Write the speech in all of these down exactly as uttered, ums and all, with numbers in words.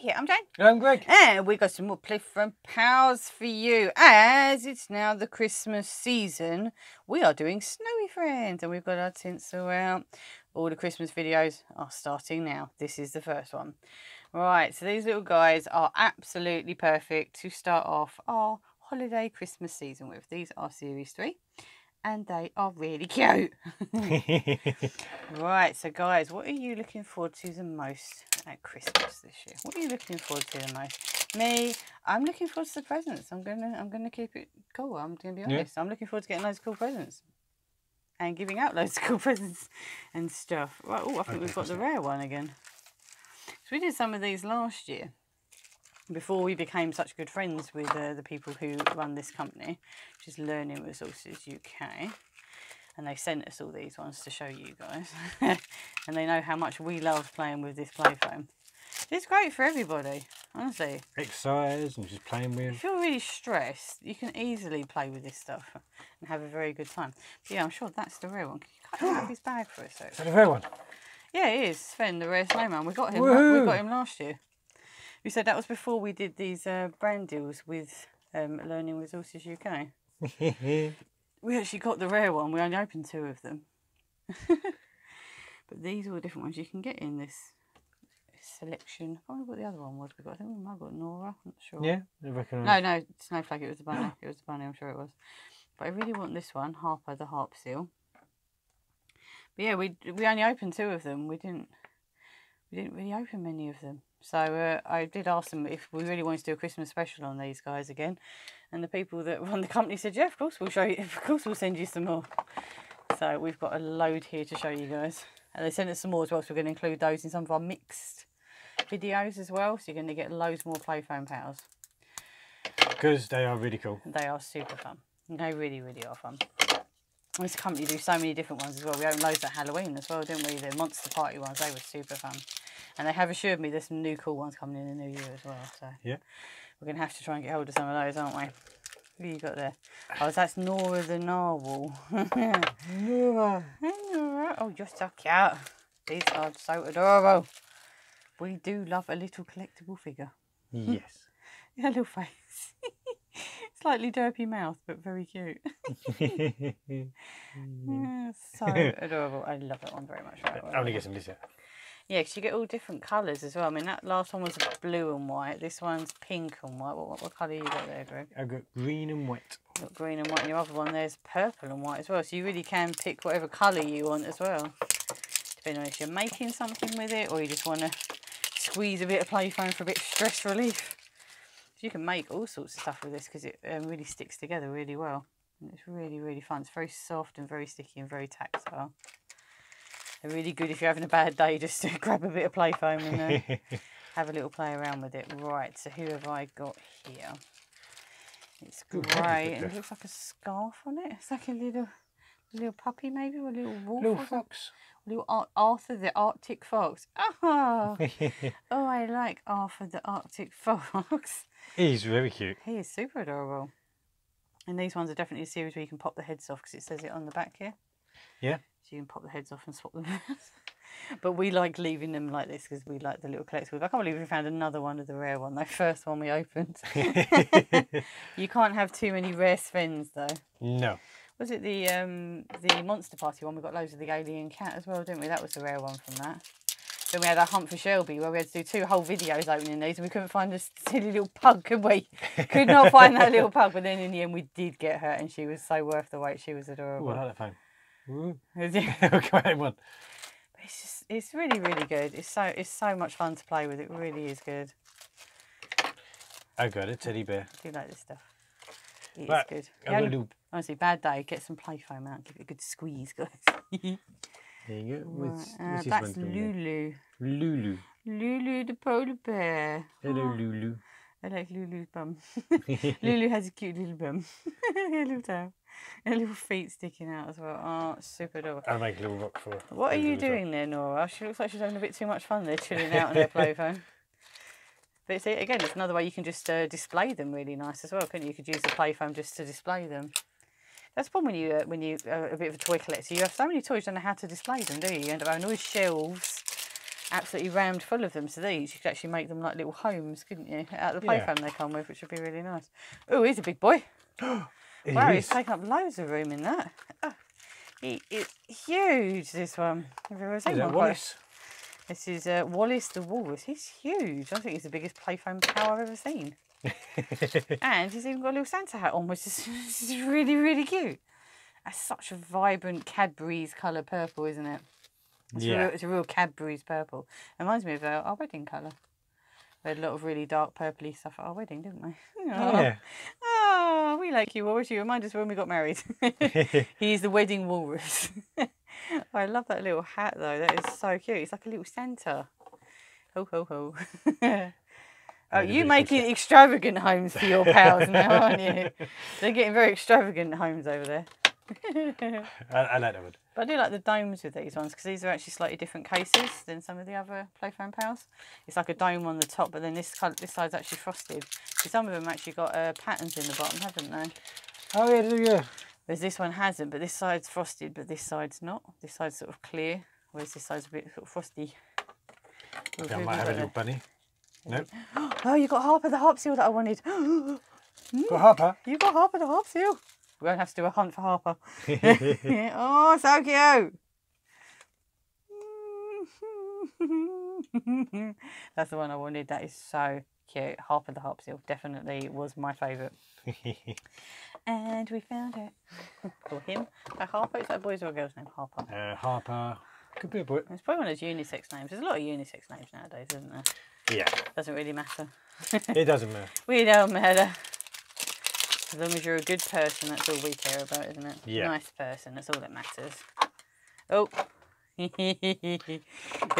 here. I'm Jane. And I'm Greg. And we got some more Playfoam Pals for you. As it's now the Christmas season, we are doing Snowy Friends. And we've got our tinsel out. All the Christmas videos are starting now. This is the first one. Right, so these little guys are absolutely perfect to start off our holiday Christmas season with. These are series three. And they are really cute. Right, so guys, what are you looking forward to the most at Christmas this year? What are you looking forward to the most? Me, I'm looking forward to the presents. I'm gonna, I'm gonna keep it cool. I'm gonna be honest. Yeah. I'm looking forward to getting loads of cool presents and giving out loads of cool presents and stuff. Right, oh, I think we've got the rare one again. So we did some of these last year. Before we became such good friends with uh, the people who run this company, which is Learning Resources U K. And they sent us all these ones to show you guys. And they know how much we love playing with this Playfoam. It's great for everybody, honestly. Exercise and just playing with. If you're really stressed, you can easily play with this stuff and have a very good time. But yeah, I'm sure that's the real one. Can you cut out of his bag for a second? Is that the real one? Yeah, it is. Sven, the rare snowman. We got him. Woohoo! We got him last year. You said that was before we did these uh, brand deals with um, Learning Resources U K. We actually got the rare one. We only opened two of them. But these are all different ones you can get in this selection. I can't remember what the other one was. We got. I think we might have got Nora. I'm not sure. Yeah, I recognise. No, no, Snowflake. It was the bunny. It was the bunny. I'm sure it was. But I really want this one, Harper the Harp Seal. But yeah, we we only opened two of them. We didn't. We didn't really open many of them. So uh, I did ask them if we really wanted to do a Christmas special on these guys again, and the people that run the company said, "Yeah, of course we'll show you. Of course we'll send you some more." So we've got a load here to show you guys, and they sent us some more as well. So we're going to include those in some of our mixed videos as well. So you're going to get loads more Playfoam Pals because they are really cool. They are super fun. They really, really are fun. This company do so many different ones as well. We owned loads at Halloween as well, didn't we? The Monster Party ones, they were super fun. And they have assured me there's some new cool ones coming in the new year as well. So yeah, we're going to have to try and get hold of some of those, aren't we? Who you got there? Oh, that's Nora the Narwhal. Nora. Nora. Oh, you're so cute. These are so adorable. We do love a little collectible figure. Yes. Yeah, little face. Slightly derpy mouth, but very cute. Yeah, so adorable. I love that one very much. Right, I'm going to get some dessert. Yeah, because you get all different colours as well. I mean, that last one was blue and white. This one's pink and white. What, what, what colour you got there, Greg? I've got green and white. You've got green and white. And your other one there's purple and white as well. So you really can pick whatever colour you want as well. Depending on if you're making something with it or you just want to squeeze a bit of Playfoam for a bit of stress relief. You can make all sorts of stuff with this because it um, really sticks together really well. And it's really, really fun. It's very soft and very sticky and very tactile. They're really good if you're having a bad day, just to grab a bit of Playfoam and uh, have a little play around with it. Right, so who have I got here? It's grey and it looks like a scarf on it. It's like a little little puppy maybe, or a little wolf. Little fox. Little Ar Arthur the Arctic Fox. Oh, oh, I like Arthur the Arctic Fox. He's very cute. He is super adorable. And these ones are definitely a series where you can pop the heads off because it says it on the back here. Yeah. So you can pop the heads off and swap them out. But we like leaving them like this because we like the little collectibles. I can't believe we found another one of the rare one, the first one we opened. You can't have too many rare Svens though. No. Was it the um, the Monster Party one? We got loads of the alien cat as well, didn't we? That was the rare one from that. Then we had our hunt for Shelby where we had to do two whole videos opening these and we couldn't find this silly little pug, could we? Could not find that little pug, but then in the end we did get her and she was so worth the wait. She was adorable. Ooh, I like that phone. Ooh. One. But it's just, it's really, really good. It's so, it's so much fun to play with. It really is good. I got a teddy bear. I do like this stuff. It right. is good. Only, do... Honestly, bad day. Get some Playfoam out and give it a good squeeze, guys. There you go. What's, right. uh, what's that's Lulu. Lulu. Lulu the polar bear. Hello, oh. Lulu. I like Lulu's bum. Lulu has a cute little bum. A little tail. And little feet sticking out as well. Oh, super adorable. I'll make a little rock for her. What are you doing rock. there, Nora? She looks like she's having a bit too much fun there, chilling out on her Playfoam. But see, again, it's another way you can just uh, display them really nice as well, couldn't you? You could use the Playfoam just to display them. That's the problem when you, uh, when you uh, a bit of a toy collector. You have so many toys, you don't know how to display them, do you? You end up having all these shelves absolutely rammed full of them. So these, you could actually make them like little homes, couldn't you? Out of the playfoam yeah. they come with, which would be really nice. Oh, he's a big boy. Wow, he's taken up loads of room in that. Oh, he is huge, this one. Have you ever seen one? Wallace. This is uh, Wallace the Walrus. He's huge. I think he's the biggest playfoam pal I've ever seen. And he's even got a little Santa hat on, which is, is really, really cute. That's such a vibrant Cadbury's colour purple, isn't it? It's, yeah. a real, it's a real Cadbury's purple. It reminds me of our, our wedding colour. We had a lot of really dark purpley stuff at our wedding, didn't we? Oh, yeah. Oh, we like you, Walrus. You remind us when we got married. He's the wedding walrus. I love that little hat, though. That is so cute. It's like a little Santa. Ho, ho, ho. Oh, you're making extravagant homes for your pals now, aren't you? They're getting very extravagant homes over there. I, I like that one. But I do like the domes with these ones, because these are actually slightly different cases than some of the other Playfoam Pals. It's like a dome on the top, but then this this side's actually frosted. So some of them actually got uh, patterns in the bottom, haven't they? Oh yeah, yeah. Whereas this one hasn't, but this side's frosted, but this side's not. This side's sort of clear, whereas this side's a bit sort of frosty. I, think I might have a little it? bunny. Nope. Oh, you got Harper the Harp Seal that I wanted. Got Harper? You got Harper the Harp Seal. We won't have to do a hunt for Harper. Oh, so cute. That's the one I wanted. That is so cute. Harper the Harp Seal definitely was my favourite. And we found it. Or him. Uh, Harper, is that a boy's or a girl's name? Harper. Uh, Harper. Could be a boy. It's probably one of those unisex names. There's a lot of unisex names nowadays, isn't there? Yeah. Doesn't really matter. It doesn't matter. We don't matter. As long as you're a good person, that's all we care about, isn't it? Yeah. Nice person, that's all that matters. Oh.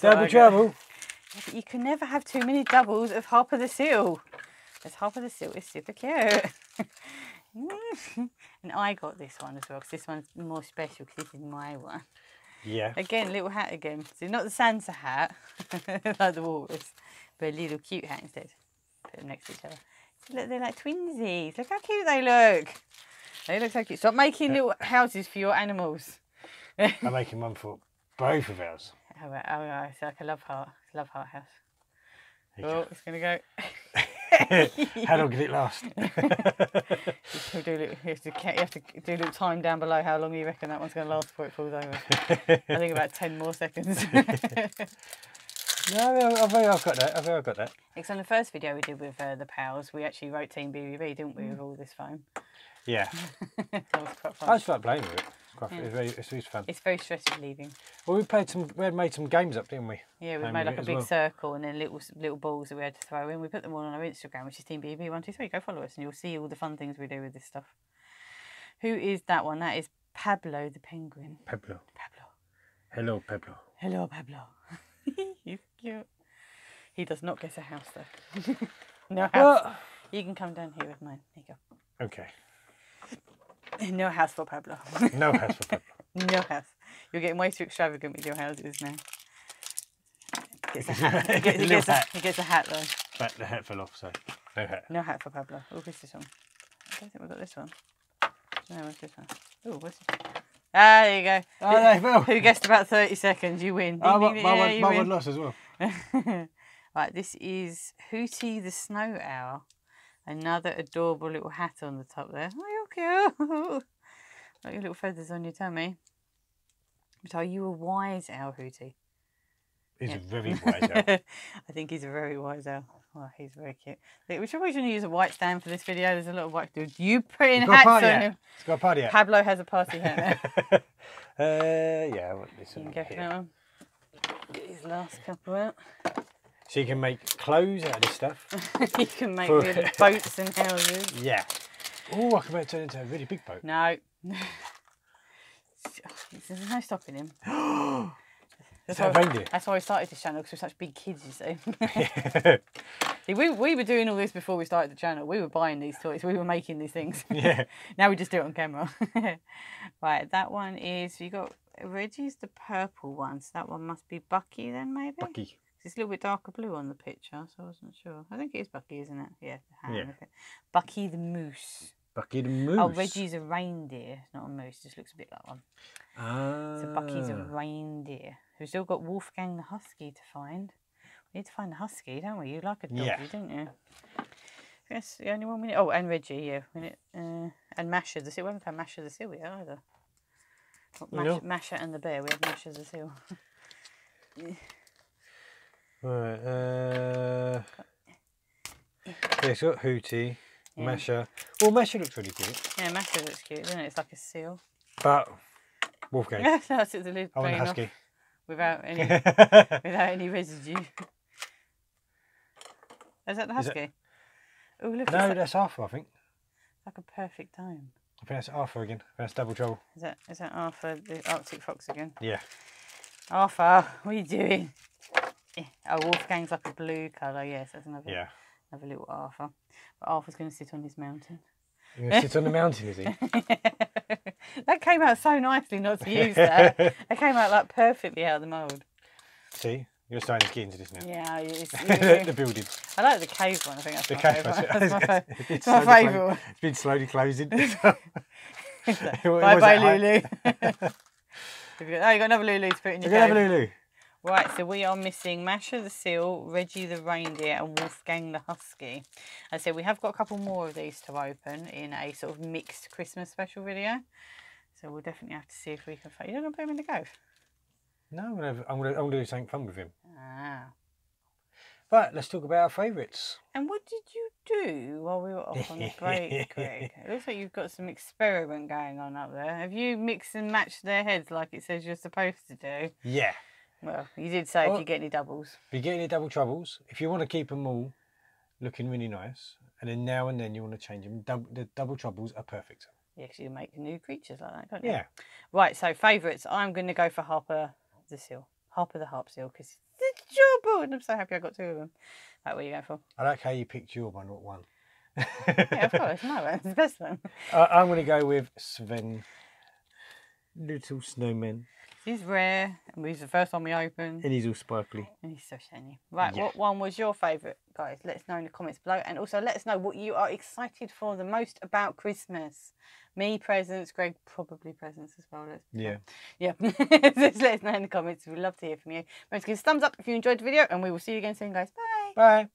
Double trouble. You can never have too many doubles of Harper the Seal. Because Harper the Seal is super cute. And I got this one as well, because this one's more special, because this is my one. Yeah. Again, little hat again. So not the Santa hat, like the walrus, but a little cute hat instead. Put them next to each other. So look, they're like twinsies. Look how cute they look. They look so cute. Stop making yeah. little houses for your animals. I'm making one for both of ours. Oh, right. Oh, right. It's like a love heart, love heart house. There oh, go. It's going to go. How long did it last? you, have little, you, have to, you have to do a little time down below how long you reckon that one's going to last before it falls over. I think about ten more seconds. No, I think I've got that. I think I've got that. Because on the first video we did with uh, the pals, we actually wrote Team B B B, didn't we, with all this foam? Yeah. That was quite fun. I just like playing with it. Quite yeah. It's, very, it's, it's fun. It's very stress relieving. Well, we played some. We had made some games up, didn't we? Yeah, we made like a big well. circle and then little little balls that we had to throw in. We put them all on our Instagram, which is Team B B B one two three. Go follow us, and you'll see all the fun things we do with this stuff. Who is that one? That is Pablo the Penguin. Pablo. Pablo. Hello, Pablo. Hello, Pablo. He's cute. He does not get a house though. No house. Well, you can come down here with mine. There you go. Okay. No house for Pablo. No house for Pablo. No house. You're getting way too extravagant with your houses now. He gets a hat. He gets, he gets, a, hat. He gets a hat though. But the hat fell off, so no hat. No hat for Pablo. Oh, what's this one? I don't think we've got this one. No, what's this one? Oh, what's this one? Ah, there you go. Oh, there you go. Who guessed about thirty seconds, you win. Oh, my, my, yeah, you my win. one lost as well. Right, this is Hootie the Snow Owl. Another adorable little hat on the top there. Oh, you're cute. Got your little feathers on your tummy. But are you a wise owl, Hootie? He's yeah. a very wise owl. I think he's a very wise owl. Well, he's very cute. We should probably use a white stand for this video. There's a lot of white dudes. You put in hats on him. He's got a party hat. Pablo has a party hat now. uh, yeah, I want this one. You can get that one. Get his last couple out. So you can make clothes out of this stuff. You can make really boats and houses. Yeah. Oh, I can make it turn into a really big boat. No. There's no stopping him. That's, that why we, that's why we started this channel, because we're such big kids, you see. See we, we were doing all this before we started the channel. We were buying these toys. We were making these things. Yeah. Now we just do it on camera. Right, that one is... you got Reggie's the purple one, so that one must be Bucky then, maybe? Bucky. It's a little bit darker blue on the picture, so I wasn't sure. I think it is Bucky, isn't it? Yeah, the hand yeah. With it. Bucky the moose. Bucky the moose. Oh, Reggie's a reindeer, not a moose. It just looks a bit like one. Ah. So Bucky's a reindeer. We've still got Wolfgang the Husky to find. We need to find the Husky, don't we? You like a doggy, yeah. Didn't you? That's the only one we need. Oh, and Reggie, yeah. We need, uh, and Masha the Seal. We haven't found Masha the Seal yet either. Well, Masha, no. Masha and the Bear. We have Masha the Seal. Yeah. Right. Uh... Yeah, it's got Hootie, yeah. Masha. Well, Masha looks really cute. Yeah, Masha looks cute, doesn't it? It's like a seal. But Wolfgang. Yeah, that's it. The lid playing off without any without any residue. Is that the Husky? It... Oh, look. No, like... that's Arthur, I think. Like a perfect dome. I think that's Arthur again. That's double trouble. Is that is that Arthur the Arctic Fox again? Yeah. Arthur, what are you doing? Yeah. Oh, Wolfgang's like a blue colour. Yes, that's another. Yeah. Have a little Arthur. But Arthur's going to sit on his mountain. He's going to sit on the mountain, is he? That came out so nicely not to use that. That came out like perfectly out of the mould. See? You're starting to get into this now. Yeah. It's, it's, the building. I like the cave one. I think that's the my favourite. It's, it's my favourite. It's been slowly closing. Bye-bye, Lulu. Oh, you got another Lulu to put in your cave. Another Lulu. Right, so we are missing Masha the Seal, Reggie the Reindeer and Wolfgang the Husky. And so we have got a couple more of these to open in a sort of mixed Christmas special video. So we'll definitely have to see if we can... You don't want to put him in the cove? No, I'm going to, I'm going to, I'm going to do something fun with him. Ah. But let's talk about our favourites. And what did you do while we were off on the break, Greg? It looks like you've got some experiment going on up there. Have you mixed and matched their heads like it says you're supposed to do? Yeah. Well, you did say well, if you get any doubles. If you get any double troubles, if you want to keep them all looking really nice, and then now and then you want to change them, double, the double troubles are perfect. Yeah, because you make new creatures like that, don't you? Yeah. Right, so favourites. I'm going to go for Harper the Seal. Harper the Harp Seal, because it's durable, and I'm so happy I got two of them. Like, what are you going for? I like how you picked your one, not one. Yeah, of course. No, that's the best one. Uh, I'm going to go with Sven. Little snowman. He's rare, and he's the first one we opened. And he's all sparkly. And he's so shiny. Right, yeah. What one was your favourite, guys? Let us know in the comments below. And also let us know what you are excited for the most about Christmas. Me, presents. Greg, probably presents as well. Let's yeah. Yeah. Just let us know in the comments. We'd love to hear from you. Remember to give us a thumbs up if you enjoyed the video, and we will see you again soon, guys. Bye. Bye.